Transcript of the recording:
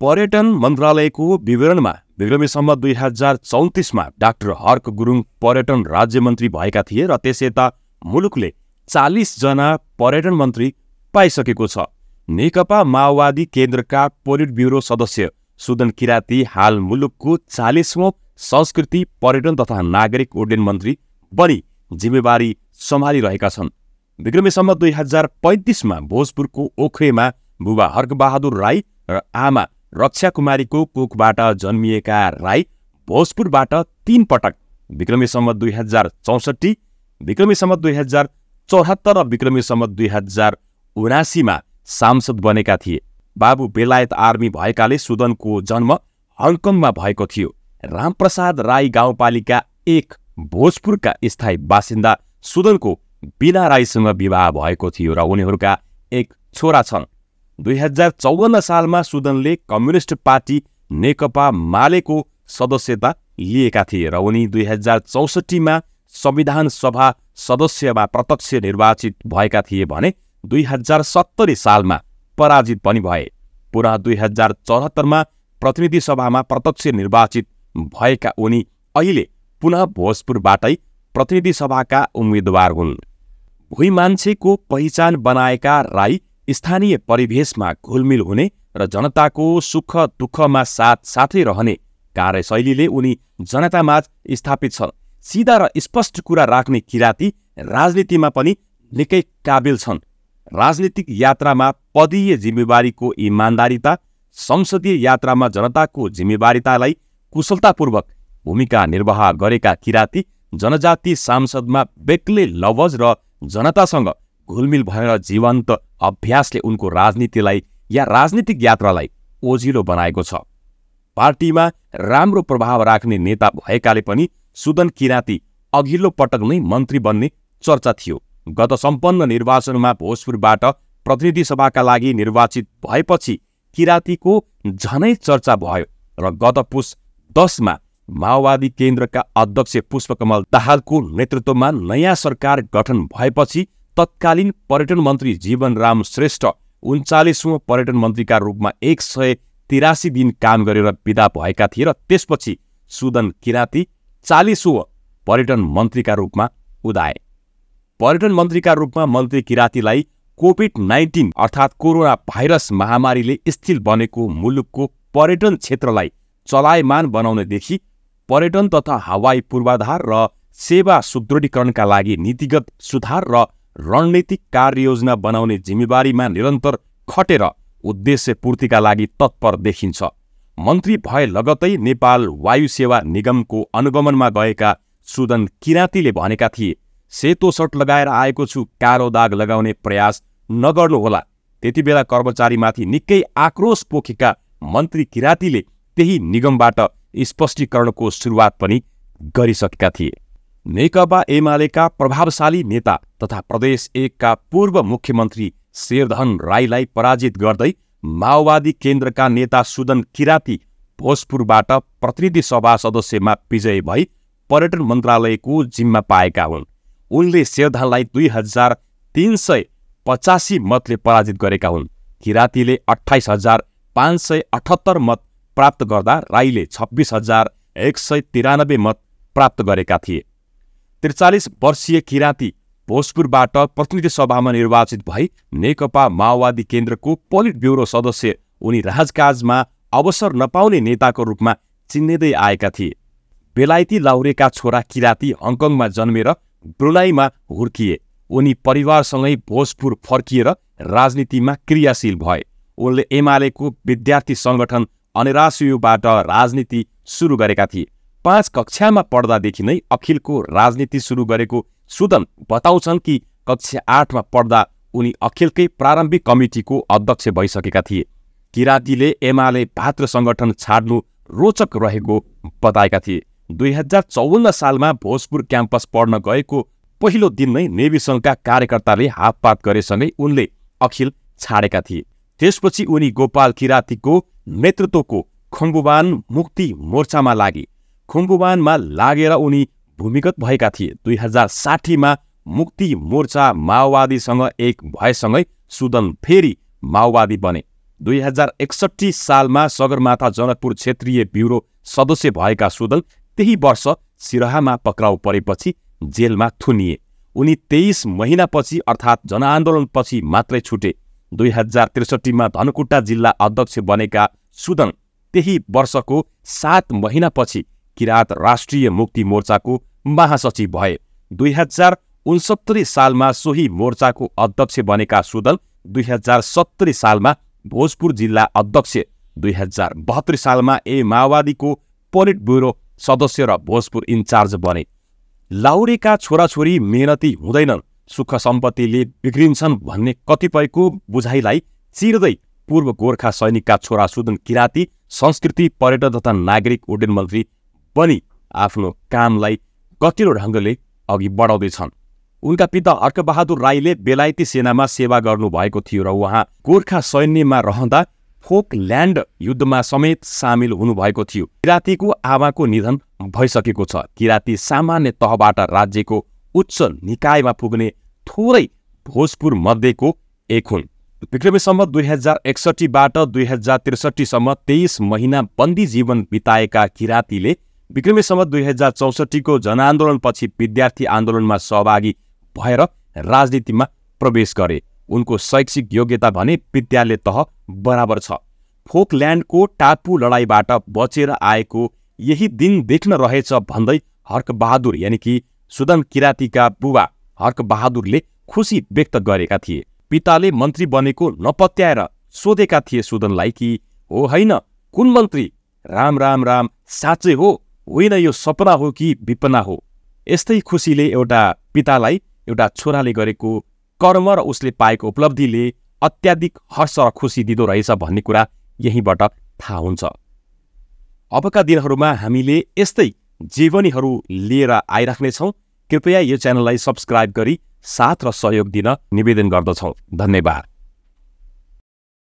पर्यटन मन्त्रालयको विवरणमा विक्रमसम्म 2034 में डाक्टर हर्क गुरुङ पर्यटन राज्य मन्त्री भएका थिए र त्यसैता मुलुकले 40 जना पर्यटन मन्त्री पाइसकेको छ। नेकपा माओवादी केन्द्रका पोलिट ब्युरो सदस्य सुदन किराँती हाल मुलुकको 40औं संस्कृति पर्यटन तथा नागरिक उड्डयन मन्त्री बनी जिम्मेवारी सम्हालिरहेका छन्। विक्रमसम्म 2035 में भोजपुरको ओखरेमा बुबा हर्कबहादुर राई र आमा रक्षा कुमारीको कोखबाट जन्मिएका राई भोजपुरबाट 3 पटक विक्रमसम्म 2064, विक्रमसम्म 2074 र विक्रमसम्म 2079 में सांसद बनेका थिए। बाबु बेलायत आर्मी भएकाले सुदनको जन्म हङकङमा भएको थियो। रामप्रसाद राई गाउँपालिका 1 भोजपुरका स्थायी बासिन्दा सुदनको बिना राईसँग विवाह भएको थियो र उनीहरूका 1 छोरा छन्। 2054 साल में सुदनले कम्युनिस्ट पार्टी नेकपा मालेको सदस्यता लिएका थिए र उनी 2064 में संविधान सभा सदस्यमा प्रत्यक्ष निर्वाचित भएका थिए भने 2070 साल में पराजित पनि भए। पुनः 2074 में प्रतिनिधि सभामा प्रत्यक्ष निर्वाचित भएका उनी अहिले पुनः भोजपुरबाटै प्रतिनिधि सभाका उम्मेदवार हुन्। भुई मान्छेको पहिचान बनाएका राई स्थानीय परिवेशमा घुलमिल हुने र जनताको सुख दुःखमा साथसाथै रहने कार्यशैलीले उनी जनतामाझ स्थापित छन्। सीधा र स्पष्ट कुरा राख्ने किराँती राजनीतिमा पनि निकै काबिल छन्। राजनीतिक यात्रामा पदीय जिम्मेवारीको इमान्दारिता, संसदीय यात्रामा जनताको जिम्मेवारीतालाई कुशलतापूर्वक भूमिका निर्वाह गरेका किराँती जनजाति सांसदमा बेक्लै लवज र जनतासँग घुलमिल भएर जीवन्त अभ्यासले उनको राजनीतिलाई या राजनीतिक यात्रालाई ओझिलो बनाएको छ। पार्टीमा राम्रो प्रभाव राख्ने नेता भएकाले पनि सुदन किराँती अघिल्लो पटक नै मन्त्री बन्ने चर्चा थियो। गत सम्पन्न निर्वाचनमा भोजपुरबाट प्रतिनिधि सभाका लागि निर्वाचित भएपछि किराँतीको झनै चर्चा भयो र गत पुस 10 माओवादी केन्द्रका अध्यक्ष पुष्पकमल दाहालको नेतृत्वमा नयाँ सरकार गठन भएपछि तत्कालीन पर्यटन मन्त्री जीवन राम श्रेष्ठ 39औं पर्यटन मन्त्रीका रूपमा 183 दिन काम गरेर बिदा भएका थिए र त्यसपछि सुदन किराँती 40औं पर्यटन मन्त्रीका रूपमा उदाए। पर्यटन मन्त्रीका रूपमा मन्त्री किराँतीलाई कोभिड-19 अर्थात् कोरोना भाइरस महामारीले स्थिल बनेको मुलुकको पर्यटन क्षेत्रलाई चलायमान बनाउनदेखि पर्यटन तथा हवाई पूर्वाधार र सेवा सुदृढीकरणका लागि नीतिगत सुधार र रणनीतिक कार्ययोजना बनाउने जिम्मेवारीमा निरन्तर खटेर उद्देश्यपूर्तिका लागि तत्पर देखिन्छ। मन्त्री भए लगतै नेपाल वायुसेवन निगमको अनुगमनमा गएका सुदन किराँतीले भनेका थिए, सेतो शर्ट लगाएर आएको छु, कालो दाग लगाउने प्रयास नगर्नुहोला। त्यतिबेला कर्मचारीमाथि निकै आक्रोश पोखेका मन्त्री किराँतीले त्यही निगमबाट स्पष्टीकरणको सुरुवात पनि गरिसकेका थिए। नेकपा एमालेका प्रभावशाली नेता तथा प्रदेश 1 पूर्व मुख्यमन्त्री शेरधन राईलाई पराजित गर्दै माओवादी केन्द्रका नेता सुदन किराँती भोजपुरबाट प्रतिनिधि सभा सदस्यमा विजयी भई पर्यटन मन्त्रालयको जिम्मा पाएका हुन्। उनले शेरधनलाई 2385 मतले पराजित गरेका हुन्। किराँतीले 28578 मत प्राप्त गर्दा राईले 26193 मत प्राप्त गरेका थिए। 43 वर्षीय किराँती भोजपुरबाट प्रतिनिधि सभामा निर्वाचित भई नेकपा माओवादी केन्द्रको पोलिट ब्युरो सदस्य उनी राजकाजमा अवसर नपाउने नेताको रूपमा चिनिँदै आएका थिए। बेलायती लाहुरेका छोरा किराँती हङकङमा जन्मेर ब्रुनाईमा हुर्किए। उनी परिवारसँगै भोजपुर फर्किएर राजनीतिमा क्रियाशील भए। उनले एमालेको विद्यार्थी संगठन अनेरास्युबाट राजनीति सुरु गरेका थिए। 5 कक्षामा पढ्दादेखि नै अखिलको राजनीति सुरु गरेको सुदन बताउँछन् कि कक्षा 8 मा पढ्दा उनी अखिलकै प्रारम्भिक कमिटीको अध्यक्ष भइसकेका थिए। किराँतीले एमाले भातृ संगठन छाड्नु रोचक रहेको बताएका थिए। 2054 सालमा भोजपुर क्याम्पस पढ्न गएको पहिलो दिन नै नेभी संघका कार्यकर्ताले हातपात गरेसँगै उनले अखिल छाडेका थिए। त्यसपछि उनी गोपाल किराँतीको नेतृत्वको कुम्भुवान मुक्ति मोर्चामा लागे। कुम्भुवानमा लागेर उनी भूमिगत भएका थिए। 2060 मुक्ति मोर्चा माओवादीसँग एक भएसँगै सुदन फेरि माओवादी बने। 2061 सालमा सगरमाथा जनकपुर क्षेत्रीय ब्युरो सदस्य भएका सुदल त्यही वर्ष सिराहामा पक्राउ परेपछि जेलमा थुनिए। उनी 23 महिनापछि अर्थात् जनआन्दोलनपछि मात्रै छुटे। 2063 मा धनकुटा जिल्ला अध्यक्ष बनेका सुदन त्यही वर्षको 7 महिनापछि किराँत राष्ट्रिय मुक्ति मोर्चाको महासचिव भए। 2069 सालमा सोही मोर्चाको अध्यक्ष बनेका सुदल 2070 सालमा भोजपुर जिल्ला अध्यक्ष, 2072 सालमा ए माओवादीको पोलिट ब्युरो सदस्य र भोजपुर इन्चार्ज बने। लाउरेका छोराछोरी मेहनती हुँदैनन्, सुख सम्पत्तिले बिग्रिन्छन् भन्ने कतिपयको बुझाइलाई चिर्दै पूर्व गोर्खा सैनिकका छोरा सुदन किराँती संस्कृति, पर्यटन तथा नागरिक उड्डयन मन्त्री बनी आफ्नो कामलाई गतिलो ढङ्गले अघि बढाउँदै छन्। उनका पिता हर्कबहादुर राईले बेलायती सेनामा सेवा गर्नुभएको थियो र उहाँ गोर्खा सैन्यमा रहँदा फोकल्याण्ड युद्धमा समेत सामेल हुनुभएको थियो। किराँतीको आमाको निधन भइसकेको छ। किराँती सामान्य तहबाट राज्यको उच्च निकायमा पुग्ने थोरै भोजपुर मध्येको एक हुन्। विक्रमसम्म 2061बाट 2063सम्म 23 महिना बन्दी जीवन बिताएका किराँतीले विक्रमसम्म 2064को जनआन्दोलनपछि विद्यार्थी आन्दोलनमा सहभागी भएर राजनीतिमा प्रवेश गरे। उनको शैक्षिक योग्यता भने विद्यालय तह बराबर छ। फोकल्याण्डको टापु लडाईँबाट बचेर आएको यही दिन देख्न रहेछ भन्दै हर्कबहादुर यानि कि सुदन किराँतीका बुबा हर्कबहादुरले खुसी व्यक्त गरेका थिए। पिताले मन्त्री बनेको नपत्याएर सोधेका थिए सुदनलाई कि हो होइन कुन मन्त्री? राम राम राम, साँच्चै हो होइन, यो सपना हो कि विपना हो? यस्तै खुसीले एउटा पितालाई एउटा छोराले गरेको कर्म र उसले पाएको उपलब्धिले अत्याधिक हर्ष र खुसी दिँदो रहेछ भन्ने कुरा यहीँबाट थाहा हुन्छ। अबका दिनहरूमा हामीले यस्तै जीवनीहरू लिएर आइराख्नेछौँ। कृपया यो च्यानललाई सब्स्क्राइब गरी साथ र सहयोग दिन निवेदन गर्दछौँ। धन्यवाद।